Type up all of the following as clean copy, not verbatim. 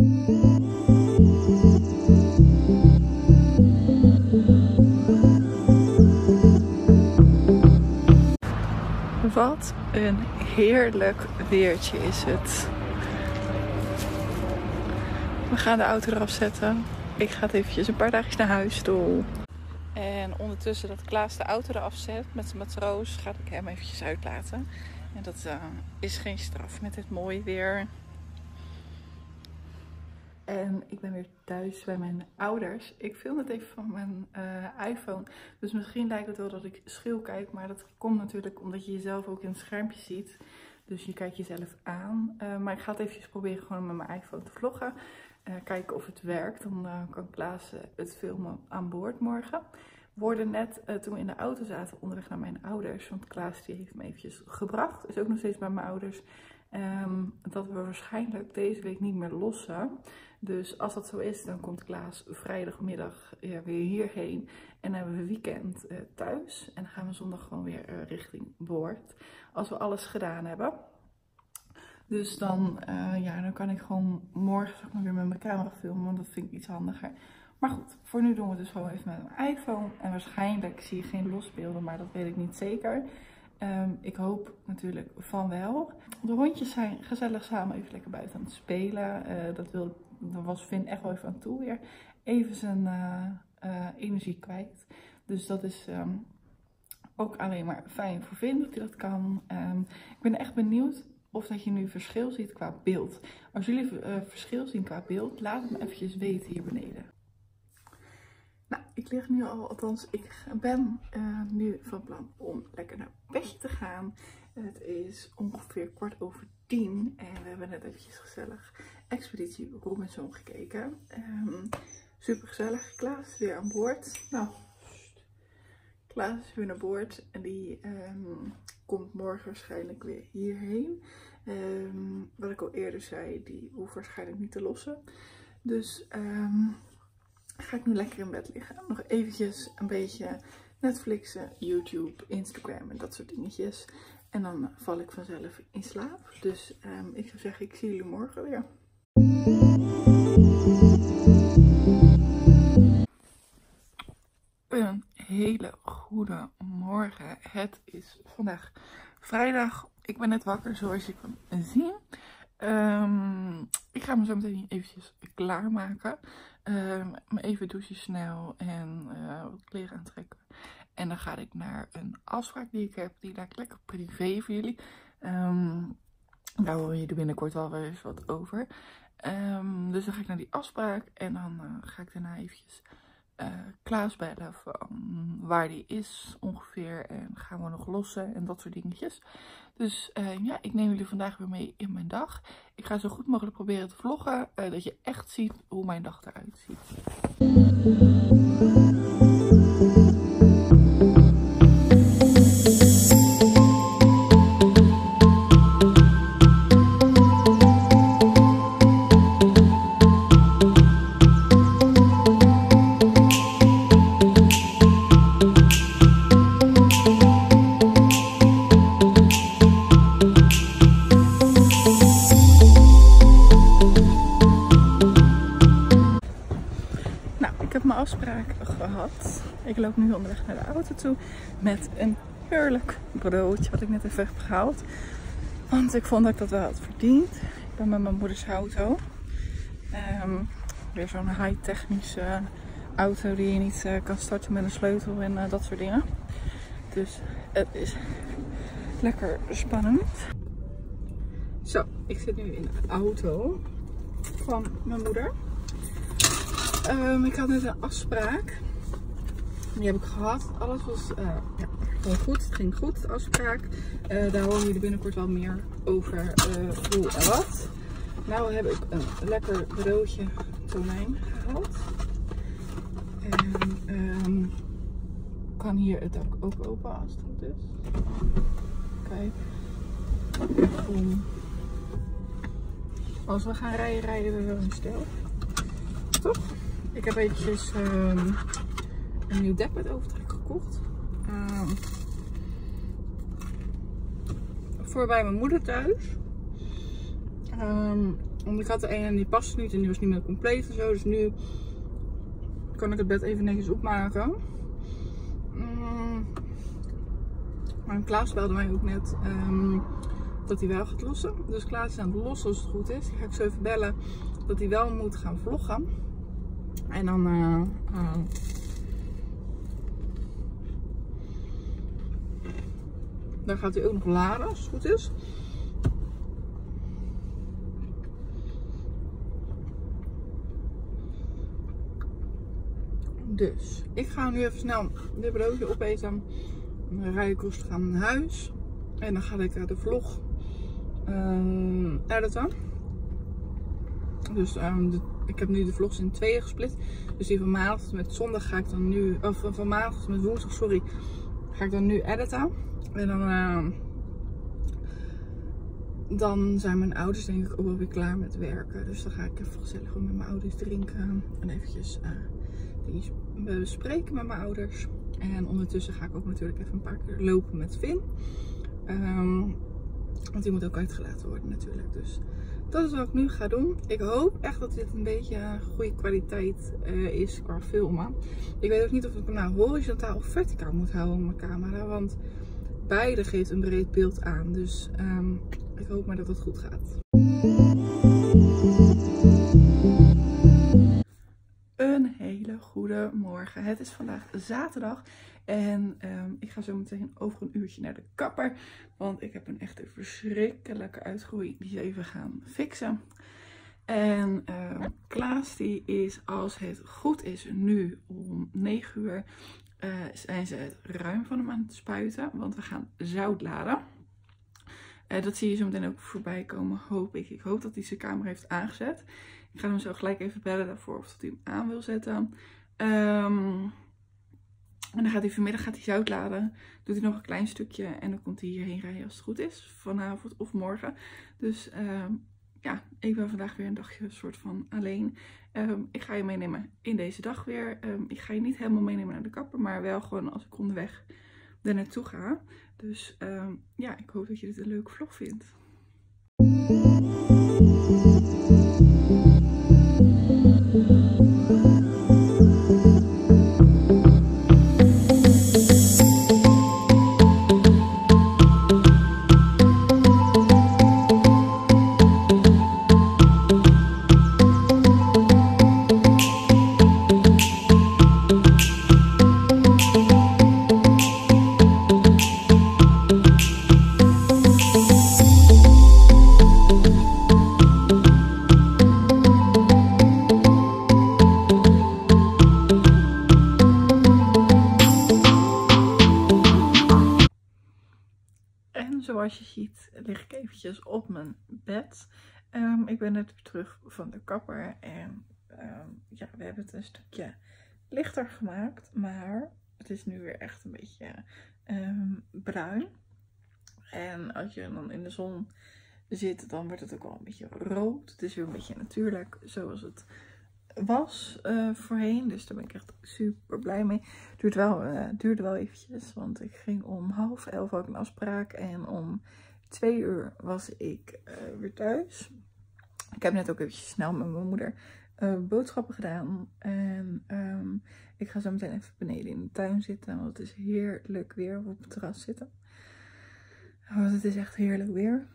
Wat een heerlijk weertje is het. We gaan de auto eraf zetten. Ik ga het eventjes een paar dagjes naar huis toe. En ondertussen dat Klaas de auto eraf zet met zijn matroos, ga ik hem eventjes uitlaten. En dat is geen straf met dit mooie weer. En ik ben weer thuis bij mijn ouders. Ik film het even van mijn iPhone. Dus misschien lijkt het wel dat ik scheel kijk. Maar dat komt natuurlijk omdat je jezelf ook in het schermpje ziet. Dus je kijkt jezelf aan. Maar ik ga het eventjes proberen gewoon met mijn iPhone te vloggen. Kijken of het werkt. Dan kan Klaas het filmen aan boord morgen. We hoorden net toen we in de auto zaten onderweg naar mijn ouders. Want Klaas die heeft me eventjes gebracht. Is ook nog steeds bij mijn ouders. Dat we waarschijnlijk deze week niet meer lossen. Dus als dat zo is, dan komt Klaas vrijdagmiddag weer hierheen. En dan hebben we weekend thuis. En dan gaan we zondag gewoon weer richting boord. Als we alles gedaan hebben. Dus dan, ja, dan kan ik gewoon morgen zeg maar, weer met mijn camera filmen. Want dat vind ik iets handiger. Maar goed, voor nu doen we het dus gewoon even met mijn iPhone. En waarschijnlijk zie je geen losbeelden, maar dat weet ik niet zeker. Ik hoop natuurlijk van wel. De hondjes zijn gezellig samen even lekker buiten aan het spelen. Daar was Finn echt wel even aan toe weer. Even zijn energie kwijt. Dus dat is ook alleen maar fijn voor Finn dat hij dat kan. Ik ben echt benieuwd of dat je nu verschil ziet qua beeld. Als jullie verschil zien qua beeld, laat het me eventjes weten hier beneden. Nou, ik lig nu al, althans ik ben nu van plan om lekker naar bedje te gaan. Het is ongeveer 22:15 en we hebben net eventjes gezellig Expeditie Robinson gekeken. Super gezellig, Klaas is weer aan boord. Nou, Klaas is weer naar boord en die komt morgen waarschijnlijk weer hierheen. Wat ik al eerder zei, die hoeft waarschijnlijk niet te lossen. Dus... ga ik nu lekker in bed liggen. Nog eventjes een beetje Netflixen, YouTube, Instagram en dat soort dingetjes. En dan val ik vanzelf in slaap. Dus ik zou zeggen, ik zie jullie morgen weer. Een hele goede morgen. Het is vandaag vrijdag. Ik ben net wakker, zoals je kan zien. Ik ga me zo meteen eventjes klaarmaken. Me even douchen snel en wat kleren aantrekken. En dan ga ik naar een afspraak die ik heb. Die laat ik lekker privé voor jullie. Daar hoor je er binnenkort wel weer eens wat over. Dus dan ga ik naar die afspraak. En dan ga ik daarna eventjes Klaas bellen van waar die is ongeveer. En gaan we nog lossen en dat soort dingetjes. Dus ja, ik neem jullie vandaag weer mee in mijn dag. Ik ga zo goed mogelijk proberen te vloggen. Dat je echt ziet hoe mijn dag eruit ziet. Gehad. Ik loop nu onderweg naar de auto toe met een heerlijk broodje wat ik net even heb gehaald. Want ik vond dat ik dat wel had verdiend. Ik ben met mijn moeders auto. Weer zo'n high technische auto die je niet kan starten met een sleutel en dat soort dingen. Dus het is lekker spannend. Zo, ik zit nu in de auto van mijn moeder. Ik had net een afspraak. Die heb ik gehad. Alles was ja, gewoon goed. Het ging goed, de afspraak. Daar horen jullie binnenkort wel meer over hoe en wat. Nou heb ik een lekker broodje tonijn gehaald. En kan hier het dak ook open als het goed is. Kijk. Als we gaan rijden, rijden we wel in stijl. Toch? Ik heb eventjes een nieuw dekbed overtrek gekocht. Voor bij mijn moeder thuis. Want ik had de een en die paste niet en die was niet meer compleet en zo. Dus nu kan ik het bed even netjes opmaken. Maar Klaas belde mij ook net dat hij wel gaat lossen. Dus Klaas is aan het lossen als het goed is. Ik ga zo even bellen dat hij wel moet gaan vloggen. En dan... dan gaat hij ook nog laden als het goed is. Dus ik ga nu even snel dit broodje opeten. Dan rij ik rustig aan mijn huis. En dan ga ik de vlog editen. Dus ik heb nu de vlogs in tweeën gesplit. Dus die van maandag tot met zondag ga ik dan nu... Of van maandag tot met woensdag, sorry. Ga ik dan nu editen. En dan... dan zijn mijn ouders denk ik ook wel weer klaar met werken. Dus dan ga ik even gezellig met mijn ouders drinken. En eventjes... we spreken met mijn ouders. En ondertussen ga ik ook natuurlijk even een paar keer lopen met Finn. Want die moet ook uitgelaten worden natuurlijk. Dus dat is wat ik nu ga doen. Ik hoop echt dat dit een beetje goede kwaliteit is qua filmen. Ik weet ook niet of ik hem nou horizontaal of verticaal moet houden op mijn camera. Want beide geeft een breed beeld aan. Dus ik hoop maar dat het goed gaat. Een hele goede morgen. Het is vandaag zaterdag en ik ga zo meteen over een uurtje naar de kapper. Want ik heb een echte verschrikkelijke uitgroei die ze even gaan fixen. En Klaas die is, als het goed is, nu om 9 uur zijn ze het ruim van hem aan het spuiten. Want we gaan zout laden. Dat zie je zo meteen ook voorbij komen, hoop ik. Ik hoop dat hij zijn camera heeft aangezet. Ik ga hem zo gelijk even bellen daarvoor of dat hij hem aan wil zetten. En dan gaat hij vanmiddag zout laden. Doet hij nog een klein stukje en dan komt hij hierheen rijden als het goed is. Vanavond of morgen. Dus ja, ik ben vandaag weer een dagje soort van alleen. Ik ga je meenemen in deze dag weer. Ik ga je niet helemaal meenemen naar de kapper, maar wel gewoon als ik onderweg daar naartoe ga. Dus ja, ik hoop dat je dit een leuke vlog vindt. Zoals je ziet lig ik eventjes op mijn bed. Ik ben net weer terug van de kapper en ja, we hebben het een stukje lichter gemaakt. Maar het is nu weer echt een beetje bruin. En als je dan in de zon zit, dan wordt het ook wel een beetje rood. Het is weer een beetje natuurlijk zoals het was voorheen. Dus daar ben ik echt super blij mee. Het duurde wel eventjes, want ik ging om 10:30 ook een afspraak en om 14:00 was ik weer thuis. Ik heb net ook eventjes snel met mijn moeder boodschappen gedaan en ik ga zo meteen even beneden in de tuin zitten, want het is heerlijk weer op het terras zitten. Want het is echt heerlijk weer.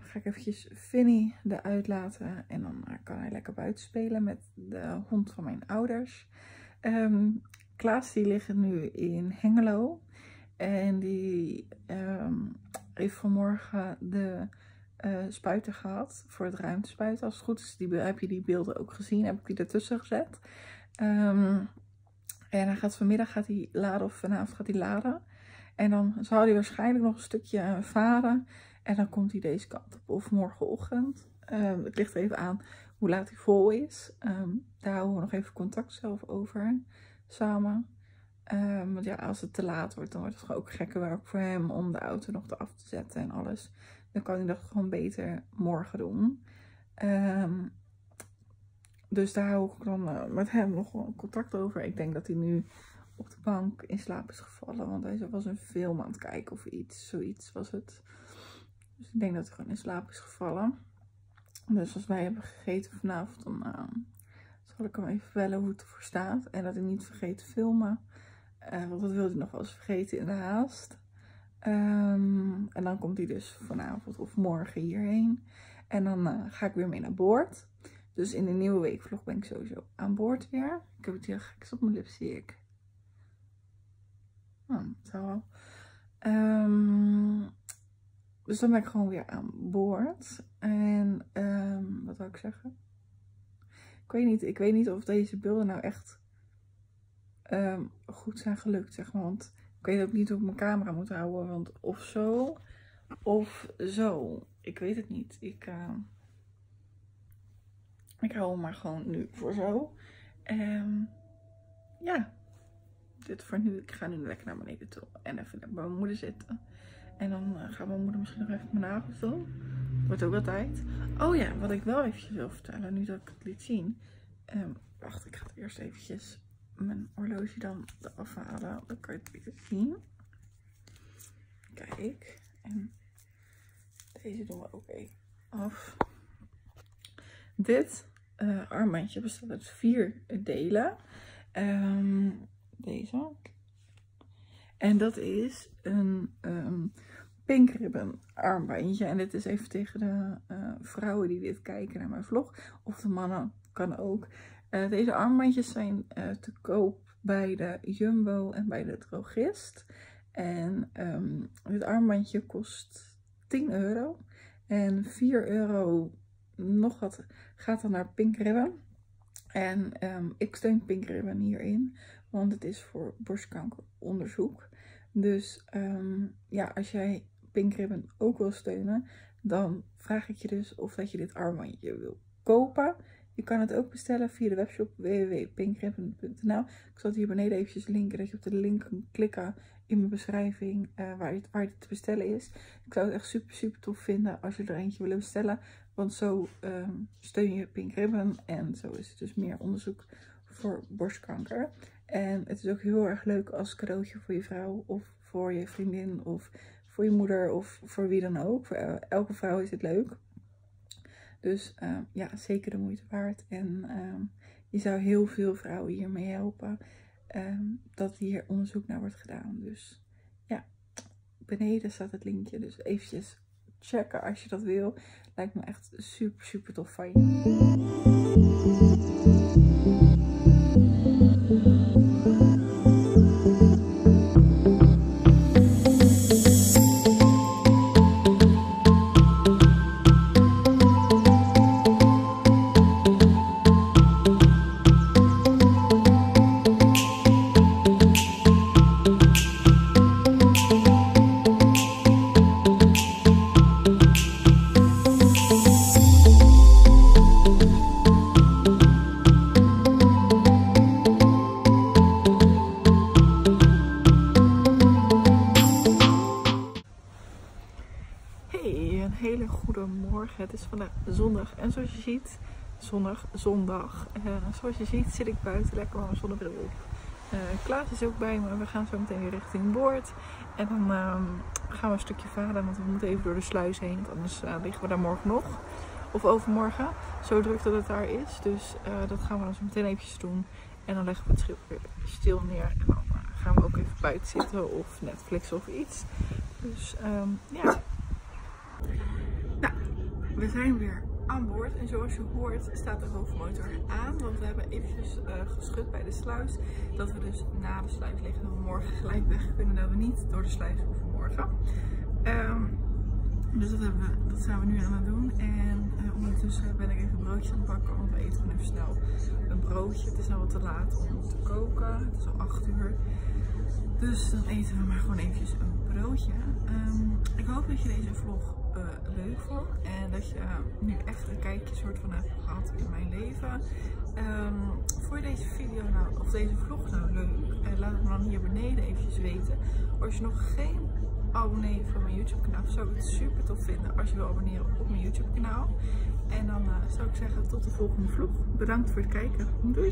Ga ik eventjes Finny eruit laten en dan kan hij lekker buiten spelen met de hond van mijn ouders. Klaas die ligt nu in Hengelo en die heeft vanmorgen de spuiter gehad voor het ruimtespuiten. Als het goed is heb je die beelden ook gezien, heb ik die ertussen gezet. En hij gaat vanmiddag laden of vanavond gaat hij laden. En dan zal hij waarschijnlijk nog een stukje varen. En dan komt hij deze kant op. Of morgenochtend. Het ligt even aan hoe laat hij vol is. Daar houden we nog even contact zelf over. Samen. Want ja, als het te laat wordt, dan wordt het ook gekke werk voor hem. Om de auto nog af te zetten en alles. Dan kan hij dat gewoon beter morgen doen. Dus daar hou ik dan met hem nog contact over. Ik denk dat hij nu op de bank in slaap is gevallen. Want hij was een film aan het kijken of iets. Zoiets was het. Dus ik denk dat hij gewoon in slaap is gevallen. Dus als wij hebben gegeten vanavond, dan zal ik hem even bellen hoe het ervoor staat. En dat ik niet vergeet te filmen. Want dat wilde ik nog wel eens vergeten in de haast. En dan komt hij dus vanavond of morgen hierheen. En dan ga ik weer mee naar boord. Dus in de nieuwe weekvlog ben ik sowieso aan boord weer. Ik heb het heel geks op mijn lip, zie ik. Zo. Dus dan ben ik gewoon weer aan boord. En wat wil ik zeggen? Ik weet niet of deze beelden nou echt goed zijn gelukt, zeg maar. Want ik weet ook niet hoe ik mijn camera moet houden. Want of zo, of zo. Ik weet het niet. Ik hou hem maar gewoon nu voor zo. Ja, dit voor nu. Ik ga nu lekker naar beneden toe. En even bij mijn moeder zitten. En dan gaat mijn moeder misschien nog even mijn avond doen. Wordt ook wel tijd. Oh ja, wat ik wel eventjes wil vertellen. Nu dat ik het liet zien. Wacht, ik ga het eerst eventjes mijn horloge dan eraf halen. Dan kan je het beter zien. Kijk. En deze doen we ook even af. Dit armbandje bestaat uit 4 delen. Deze. En dat is een Pink Ribbon armbandje. En dit is even tegen de vrouwen die dit kijken naar mijn vlog. Of de mannen, kan ook. Deze armbandjes zijn te koop bij de Jumbo en bij de Drogist. En dit armbandje kost €10. En €4 nog wat gaat dan naar Pink Ribbon. En ik steun Pink Ribbon hierin. Want het is voor borstkankeronderzoek. Dus ja, als jij Pink Ribbon ook wil steunen, dan vraag ik je dus of dat je dit armbandje wil kopen. Je kan het ook bestellen via de webshop www.pinkribbon.nl. Ik zal het hier beneden eventjes linken, dat je op de link kan klikken in mijn beschrijving waar dit te bestellen is. Ik zou het echt super tof vinden als je er eentje wil bestellen. Want zo steun je Pink Ribbon en zo is het dus meer onderzoek voor borstkanker. En het is ook heel erg leuk als cadeautje voor je vrouw of voor je vriendin of voor je moeder of voor wie dan ook. Voor elke vrouw is het leuk. Dus ja, zeker de moeite waard. En je zou heel veel vrouwen hiermee helpen dat hier onderzoek naar wordt gedaan. Dus ja, beneden staat het linkje. Dus eventjes checken als je dat wil. Lijkt me echt super tof van je. Het is vandaag zondag en zoals je ziet, zondag. Zoals je ziet zit ik buiten lekker met mijn zonnebril op. Klaas is ook bij me. We gaan zo meteen weer richting boord. En dan gaan we een stukje varen, want we moeten even door de sluis heen. Want anders liggen we daar morgen nog. Of overmorgen. Zo druk dat het daar is. Dus dat gaan we dan zo meteen eventjes doen. En dan leggen we het schip weer stil neer. En dan gaan we ook even buiten zitten of Netflix of iets. Dus ja. We zijn weer aan boord en zoals je hoort staat de hoofdmotor aan, want we hebben eventjes geschud bij de sluis dat we dus na de sluis liggen en morgen gelijk weg kunnen, dat we niet door de sluis hoeven morgen. Dus dat zijn we nu aan het doen en ondertussen ben ik even broodjes aan het bakken, want we eten gewoon even snel een broodje. Het is nou wat te laat om te koken, het is al 8 uur. Dus dan eten we maar gewoon eventjes een broodje. Ik hoop dat je deze vlog leuk vond. En dat je nu echt een kijkje soort van hebt gehad in mijn leven. Vond je deze video nou, of deze vlog nou leuk? Laat het me dan hier beneden eventjes weten. Als je nog geen abonnee van mijn YouTube kanaal, zou ik het super tof vinden als je wil abonneren op mijn YouTube kanaal. En dan zou ik zeggen tot de volgende vlog. Bedankt voor het kijken. Doei!